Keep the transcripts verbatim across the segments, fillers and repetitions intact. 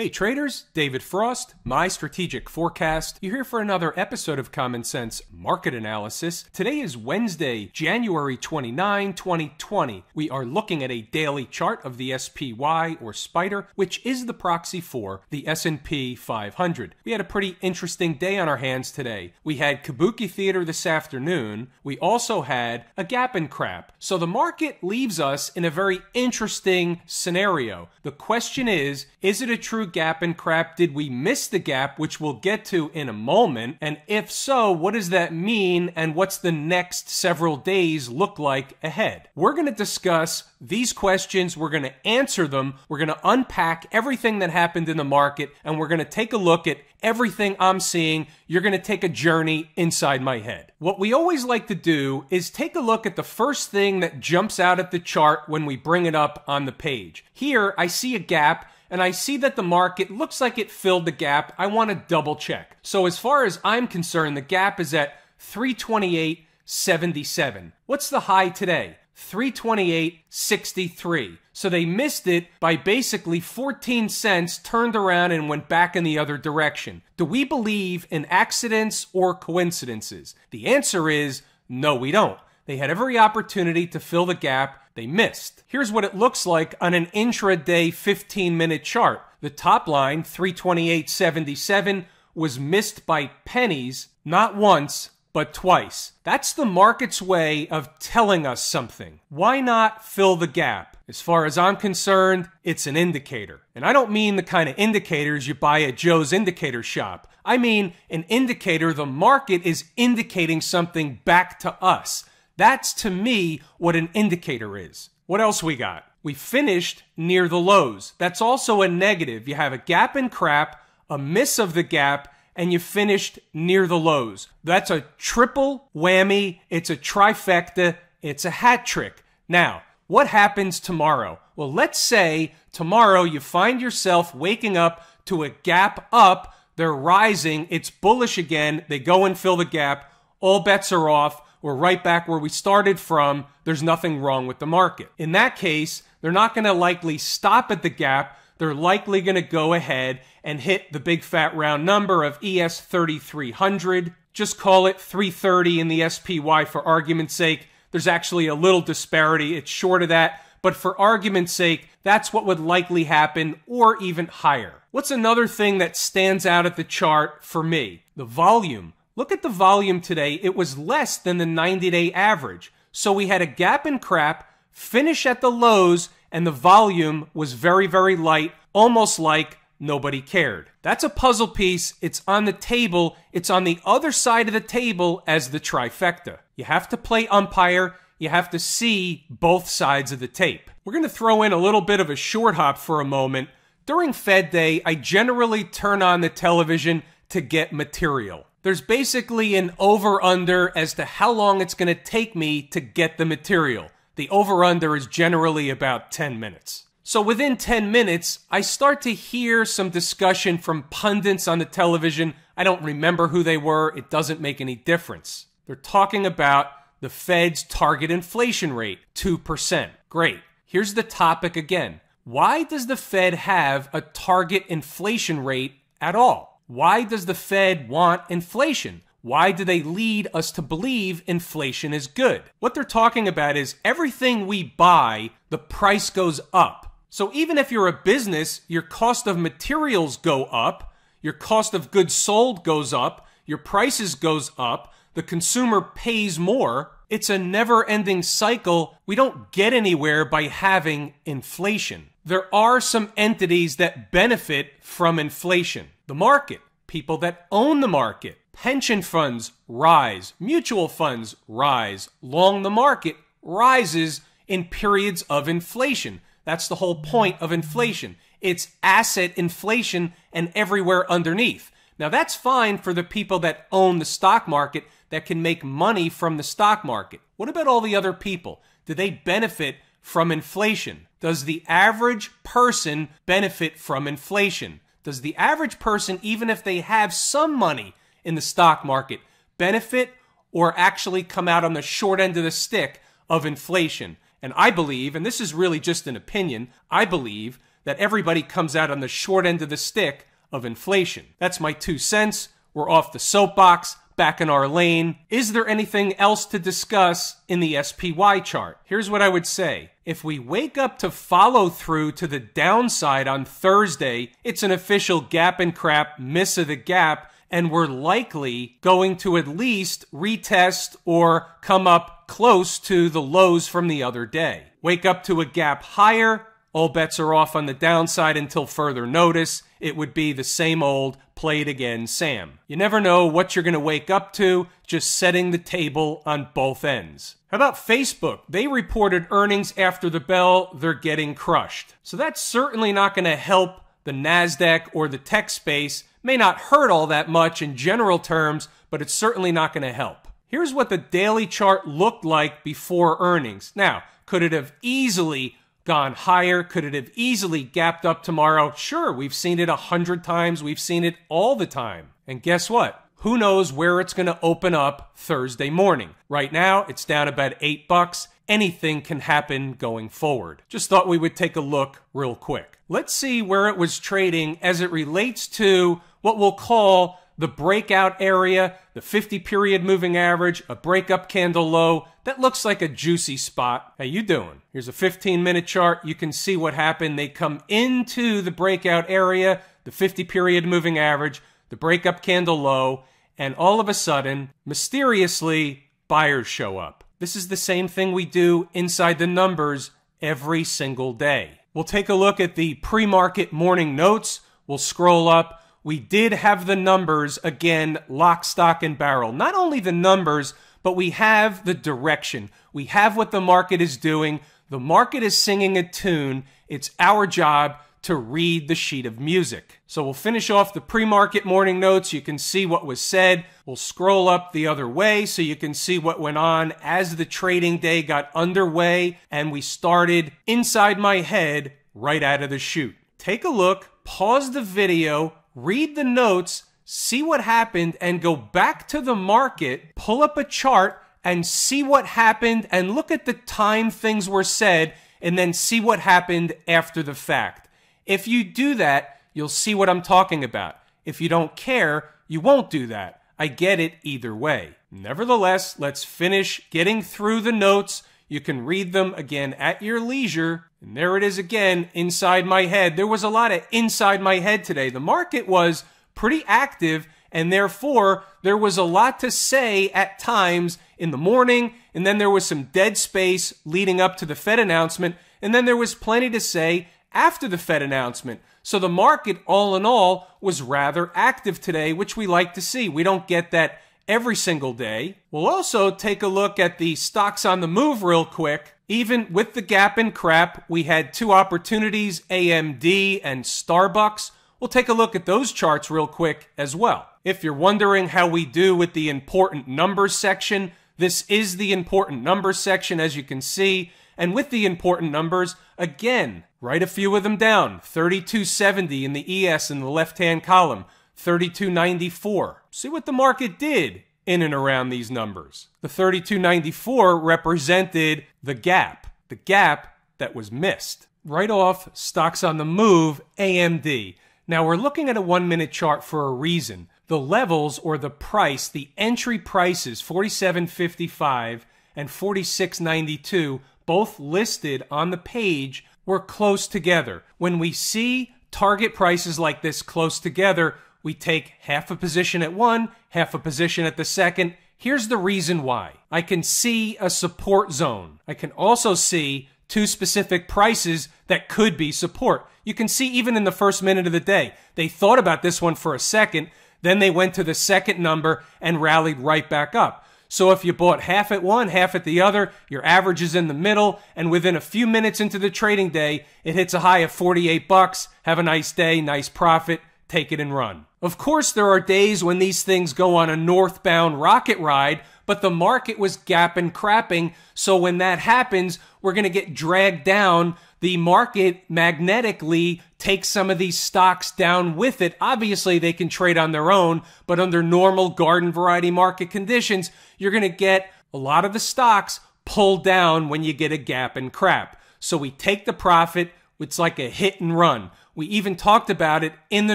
Hey traders, David Frost, My Strategic Forecast. You're here for another episode of Common Sense Market Analysis. Today is Wednesday, January twenty-ninth, twenty twenty. We are looking at a daily chart of the S P Y or Spider, which is the proxy for the S and P five hundred. We had a pretty interesting day on our hands today. We had Kabuki Theater this afternoon. We also had a gap and crap. So the market leaves us in a very interesting scenario. The question is, is it a true gap and crap? Did we miss the gap, which we'll get to in a moment? And if so, what does that mean? And what's the next several days look like ahead? We're going to discuss these questions. We're going to answer them. We're going to unpack everything that happened in the market. And we're going to take a look at everything I'm seeing. You're going to take a journey inside my head. What we always like to do is take a look at the first thing that jumps out at the chart when we bring it up on the page. Here, I see a gap, and I see that the market looks like it filled the gap. I want to double check. So as far as I'm concerned, the gap is at three twenty-eight seventy-seven. What's the high today? three twenty-eight sixty-three. So they missed it by basically fourteen cents, turned around and went back in the other direction. Do we believe in accidents or coincidences? The answer is no, we don't. They had every opportunity to fill the gap. They missed. Here's what it looks like on an intraday fifteen minute chart. The top line, three twenty-eight seventy-seven, was missed by pennies, not once, but twice. That's the market's way of telling us something. Why not fill the gap? As far as I'm concerned, it's an indicator. And I don't mean the kind of indicators you buy at Joe's Indicator Shop. I mean an indicator the market is indicating something back to us. That's, to me, what an indicator is. What else we got? We finished near the lows. That's also a negative. You have a gap and crap, a miss of the gap, and you finished near the lows. That's a triple whammy. It's a trifecta. It's a hat trick. Now, what happens tomorrow? Well, let's say tomorrow you find yourself waking up to a gap up. They're rising. It's bullish again. They go and fill the gap. All bets are off. We're right back where we started from. There's nothing wrong with the market. In that case, they're not going to likely stop at the gap. They're likely going to go ahead and hit the big fat round number of E S thirty-three hundred. Just call it three thirty in the S P Y for argument's sake. There's actually a little disparity. It's short of that. But for argument's sake, that's what would likely happen, or even higher. What's another thing that stands out at the chart for me? The volume. Look at the volume today. It was less than the ninety day average. So we had a gap and crap, finish at the lows, and the volume was very, very light, almost like nobody cared. That's a puzzle piece. It's on the table. It's on the other side of the table as the trifecta. You have to play umpire. You have to see both sides of the tape. We're going to throw in a little bit of a short hop for a moment. During Fed Day, I generally turn on the television to get material. There's basically an over-under as to how long it's going to take me to get the material. The over-under is generally about ten minutes. So within ten minutes, I start to hear some discussion from pundits on the television. I don't remember who they were. It doesn't make any difference. They're talking about the Fed's target inflation rate, two percent. Great. Here's the topic again. Why does the Fed have a target inflation rate at all? Why does the Fed want inflation? Why do they lead us to believe inflation is good? What they're talking about is everything we buy, the price goes up. So even if you're a business, your cost of materials go up, your cost of goods sold goes up, your prices goes up, the consumer pays more. It's a never-ending cycle. We don't get anywhere by having inflation. There are some entities that benefit from inflation. The market, people that own the market, pension funds rise, mutual funds rise, long the market rises in periods of inflation. That's the whole point of inflation. It's asset inflation and everywhere underneath. Now that's fine for the people that own the stock market that can make money from the stock market. What about all the other people? Do they benefit from inflation? Does the average person benefit from inflation? Does the average person, even if they have some money in the stock market, benefit or actually come out on the short end of the stick of inflation? And I believe, and this is really just an opinion, I believe that everybody comes out on the short end of the stick of inflation. That's my two cents. We're off the soapbox, back in our lane. Is there anything else to discuss in the S P Y chart? Here's what I would say. If we wake up to follow through to the downside on Thursday, it's an official gap and crap miss of the gap, and we're likely going to at least retest or come up close to the lows from the other day. Wake up to a gap higher, all bets are off on the downside until further notice. It would be the same old play it again, Sam. You never know what you're going to wake up to, just setting the table on both ends. How about Facebook? They reported earnings after the bell. They're getting crushed. So that's certainly not going to help the NASDAQ or the tech space. May not hurt all that much in general terms, but it's certainly not going to help. Here's what the daily chart looked like before earnings. Now, could it have easily gone higher? Could it have easily gapped up tomorrow? Sure, we've seen it a hundred times. We've seen it all the time. And guess what? Who knows where it's going to open up Thursday morning? Right now, it's down about eight bucks. Anything can happen going forward. Just thought we would take a look real quick. Let's see where it was trading as it relates to what we'll call the breakout area, the fifty period moving average, a breakup candle low. That looks like a juicy spot. How you doing? Here's a fifteen minute chart. You can see what happened. They come into the breakout area, the fifty period moving average, the breakup candle low, and all of a sudden, mysteriously, buyers show up. This is the same thing we do inside the numbers every single day. We'll take a look at the pre-market morning notes. We'll scroll up. We did have the numbers, again, lock, stock, and barrel. Not only the numbers, but we have the direction. We have what the market is doing. The market is singing a tune. It's our job to read the sheet of music. So we'll finish off the pre-market morning notes. You can see what was said. We'll scroll up the other way so you can see what went on as the trading day got underway, and we started inside my head right out of the chute. Take a look, pause the video, read the notes, see what happened, and go back to the market, pull up a chart, and see what happened, and look at the time things were said, and then see what happened after the fact. If you do that, you'll see what I'm talking about. If you don't care, you won't do that. I get it either way. Nevertheless, let's finish getting through the notes. You can read them again at your leisure. And there it is again, inside my head. There was a lot of inside my head today. The market was pretty active, and therefore, there was a lot to say at times in the morning, and then there was some dead space leading up to the Fed announcement, and then there was plenty to say after the Fed announcement. So the market, all in all, was rather active today, which we like to see. We don't get that every single day. We'll also take a look at the stocks on the move real quick. Even with the gap and crap, we had two opportunities, A M D and Starbucks. We'll take a look at those charts real quick as well. If you're wondering how we do with the important numbers section, this is the important numbers section, as you can see. And with the important numbers, again, write a few of them down. thirty-two seventy in the E S in the left-hand column. thirty-two ninety-four. See what the market did in and around these numbers. The thirty-two ninety-four represented the gap, the gap that was missed. Right off, stocks on the move, A M D. Now we're looking at a one-minute chart for a reason. The levels or the price, the entry prices, forty-seven fifty-five and forty-six ninety-two, both listed on the page, were close together. When we see target prices like this close together, we take half a position at one, half a position at the second. Here's the reason why. I can see a support zone. I can also see two specific prices that could be support. You can see even in the first minute of the day, they thought about this one for a second, then they went to the second number and rallied right back up. So if you bought half at one, half at the other, your average is in the middle, and within a few minutes into the trading day, it hits a high of forty-eight bucks. Have a nice day, nice profit, take it and run. Of course, there are days when these things go on a northbound rocket ride, but the market was gap and crapping, so when that happens, we're going to get dragged down. The market magnetically takes some of these stocks down with it. Obviously, they can trade on their own, but under normal garden variety market conditions, you're going to get a lot of the stocks pulled down when you get a gap and crap. So we take the profit, It's like a hit and run. We even talked about it in the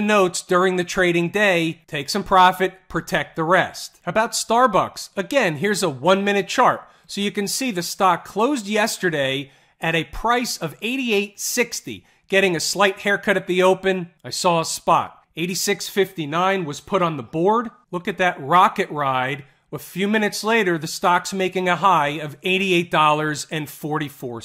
notes during the trading day. Take some profit, protect the rest. How about Starbucks? Again, here's a one minute chart. So you can see the stock closed yesterday at a price of eighty-eight sixty, getting a slight haircut at the open. I saw a spot. eighty-six fifty-nine was put on the board. Look at that rocket ride. A few minutes later, the stock's making a high of eighty-eight forty-four.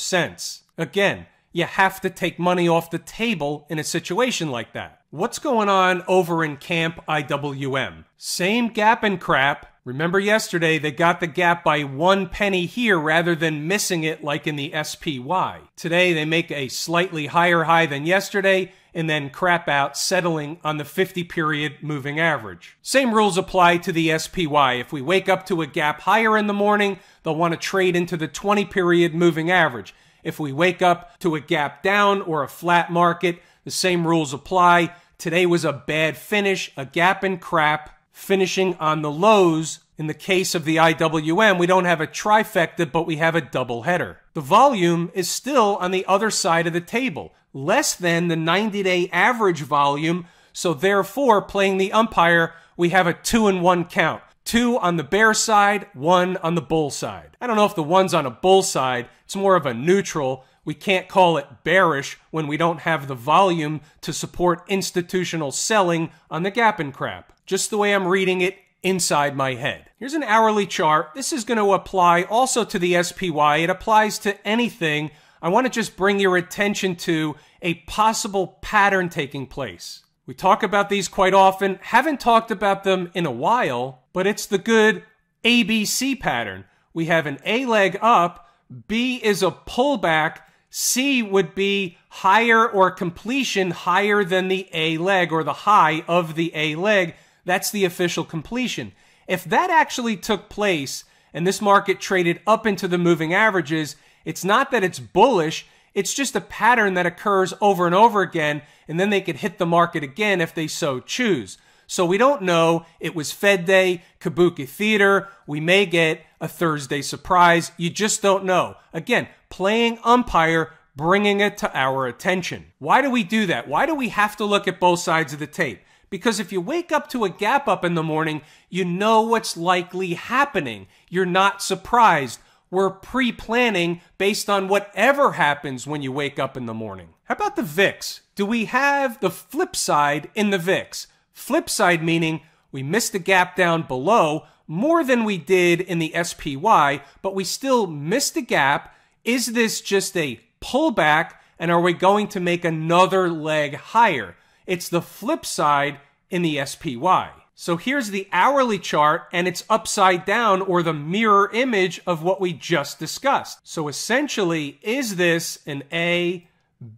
Again, you have to take money off the table in a situation like that. What's going on over in Camp I W M? Same gap and crap. Remember yesterday, they got the gap by one penny here rather than missing it like in the S P Y. Today, they make a slightly higher high than yesterday and then crap out, settling on the fifty period moving average. Same rules apply to the S P Y. If we wake up to a gap higher in the morning, they'll want to trade into the twenty period moving average. If we wake up to a gap down or a flat market, the same rules apply. Today was a bad finish, a gap and crap, finishing on the lows. In the case of the I W M, we don't have a trifecta, but we have a double header. The volume is still on the other side of the table, less than the ninety day average volume. So therefore, playing the umpire, we have a two and one count. Two on the bear side, one on the bull side. I don't know if the one's on a bull side. It's more of a neutral. We can't call it bearish when we don't have the volume to support institutional selling on the gap and crap. Just the way I'm reading it inside my head. Here's an hourly chart. This is going to apply also to the S P Y. It applies to anything. I want to just bring your attention to a possible pattern taking place. We talk about these quite often, haven't talked about them in a while, but it's the good A B C pattern. We have an A leg up, B is a pullback, C would be higher or completion higher than the A leg or the high of the A leg. That's the official completion. If that actually took place and this market traded up into the moving averages, it's not that it's bullish, it's just a pattern that occurs over and over again, and then they could hit the market again if they so choose. So we don't know. It was Fed Day, Kabuki Theater. We may get a Thursday surprise. You just don't know. Again, playing umpire, bringing it to our attention. Why do we do that? Why do we have to look at both sides of the tape? Because if you wake up to a gap up in the morning, you know what's likely happening. You're not surprised. We're pre-planning based on whatever happens when you wake up in the morning. How about the V I X? Do we have the flip side in the V I X? Flip side meaning we missed the gap down below more than we did in the S P Y, but we still missed the gap. Is this just a pullback, and are we going to make another leg higher? It's the flip side in the S P Y. So here's the hourly chart, and it's upside down, or the mirror image of what we just discussed. So essentially, is this an A,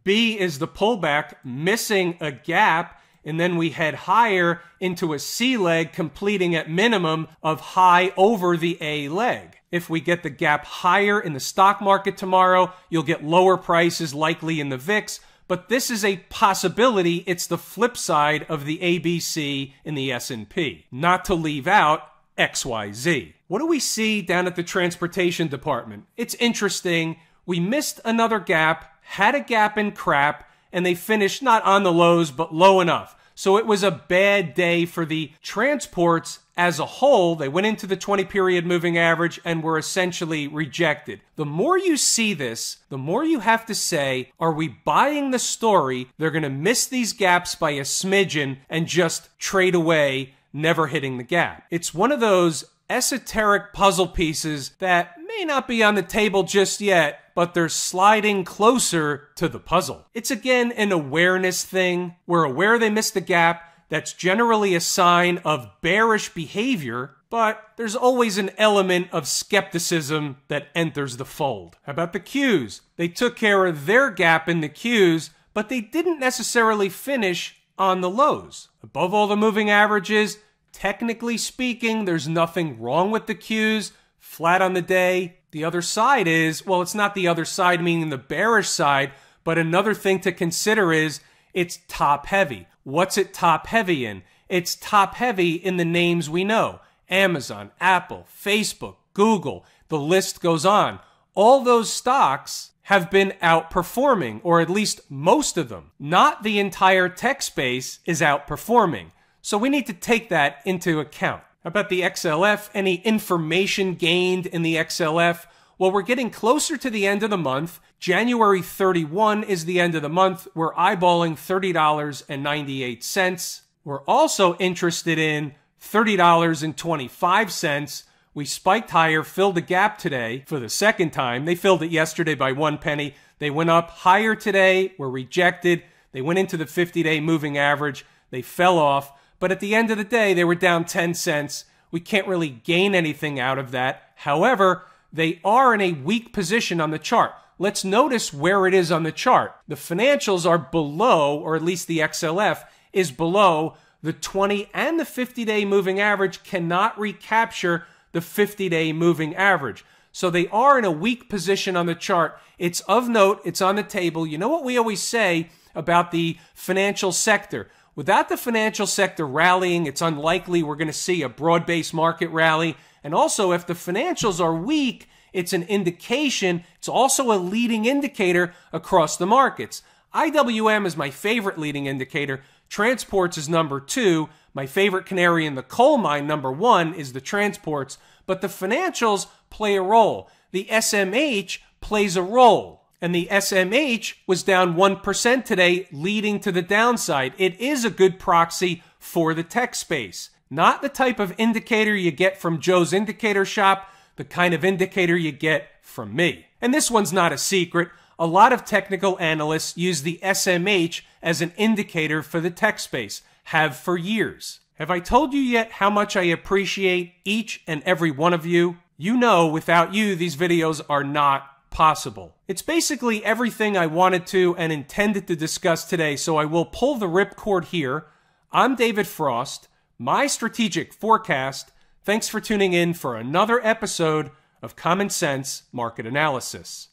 B is the pullback, missing a gap, and then we head higher into a C leg, completing at minimum of high over the A leg. If we get the gap higher in the stock market tomorrow, you'll get lower prices likely in the V I X, but this is a possibility. It's the flip side of the A B C in the S and P. Not to leave out X Y Z. What do we see down at the transportation department? It's interesting. We missed another gap, had a gap in crap, and they finished not on the lows, but low enough. So it was a bad day for the transports as a whole. They went into the twenty period moving average and were essentially rejected. The more you see this, the more you have to say, are we buying the story? They're going to miss these gaps by a smidgen and just trade away, never hitting the gap. It's one of those esoteric puzzle pieces that may not be on the table just yet, but they're sliding closer to the puzzle. It's again an awareness thing. We're aware they missed the gap. That's generally a sign of bearish behavior, but there's always an element of skepticism that enters the fold. How about the Qs? They took care of their gap in the Qs, but they didn't necessarily finish on the lows. Above all the moving averages, technically speaking, there's nothing wrong with the Qs. Flat on the day. The other side is, well, it's not the other side, meaning the bearish side, but another thing to consider is it's top heavy. What's it top heavy in? It's top heavy in the names we know. Amazon, Apple, Facebook, Google, the list goes on. All those stocks have been outperforming, or at least most of them. Not the entire tech space is outperforming. So we need to take that into account. How about the X L F? Any information gained in the X L F? Well, we're getting closer to the end of the month. January thirty-first is the end of the month. We're eyeballing thirty dollars and ninety-eight cents. We're also interested in thirty dollars and twenty-five cents. We spiked higher, filled the gap today for the second time. They filled it yesterday by one penny. They went up higher today, were rejected. They went into the fifty-day moving average. They fell off. But at the end of the day, they were down ten cents. We can't really gain anything out of that. However, they are in a weak position on the chart. Let's notice where it is on the chart. The financials are below, or at least the X L F is below, the twenty and the fifty-day moving average cannot recapture the fifty-day moving average. So they are in a weak position on the chart. It's of note, it's on the table. You know what we always say about the financial sector? Without the financial sector rallying, it's unlikely we're going to see a broad-based market rally. And also, if the financials are weak, it's an indication. It's also a leading indicator across the markets. I W M is my favorite leading indicator. Transports is number two. My favorite canary in the coal mine, number one, is the transports. But the financials play a role. The S M H plays a role. And the S M H was down one percent today, leading to the downside. It is a good proxy for the tech space. Not the type of indicator you get from Joe's Indicator Shop, the kind of indicator you get from me. And this one's not a secret. A lot of technical analysts use the S M H as an indicator for the tech space, have for years. Have I told you yet how much I appreciate each and every one of you? You know, without you, these videos are not possible. It's basically everything I wanted to and intended to discuss today, so I will pull the ripcord here. I'm David Frost, My Strategic Forecast. Thanks for tuning in for another episode of Common Sense Market Analysis.